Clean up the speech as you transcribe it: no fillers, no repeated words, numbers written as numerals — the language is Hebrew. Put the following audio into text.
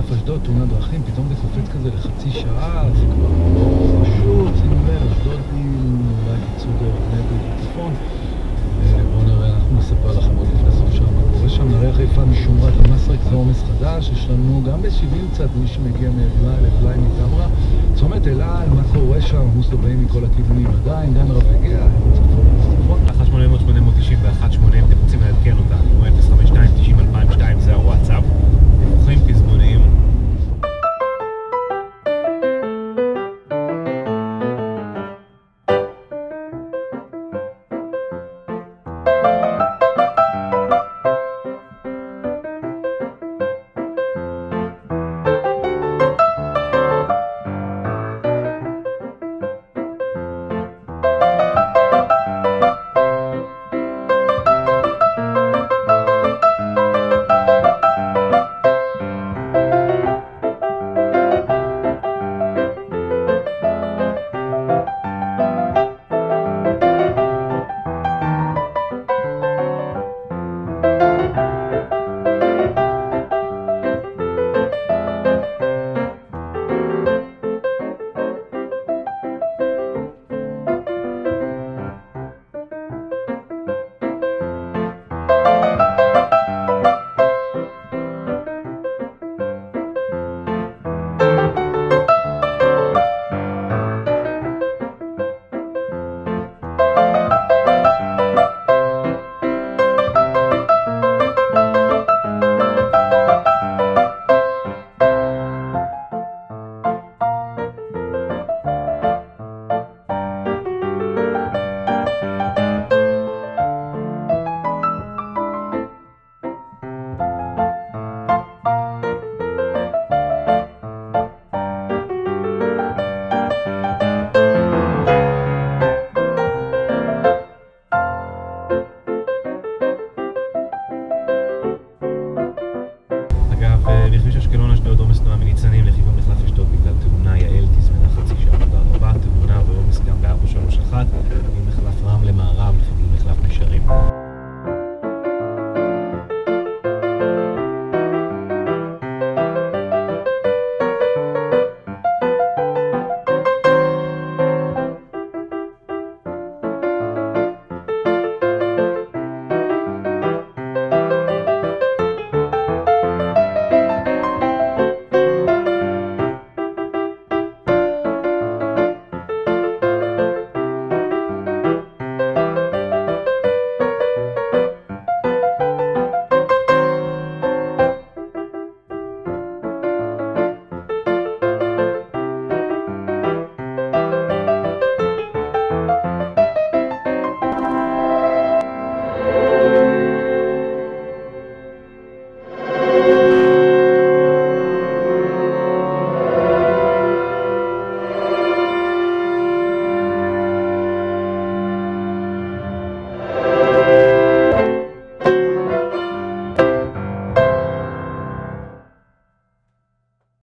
החלף אשדוד, תאונת דרכים, פתאום זה קופץ כזה לחצי שעה, זה כבר פשוט, זה נראה, אשדוד עם אולי קיצור דרך נגד צפון. בואו נראה, אנחנו נספר לכם עוד לפני סוף שעה מה קורה שם. נראה חיפה משומרת למסרק, זה עומס חדש, יש לנו גם ב-70 קצת מי שמגיע מאבליים, מטמרה, צומת אלה, מה קורה שם, מוסלבאים מכל הכיוונים עדיין, גם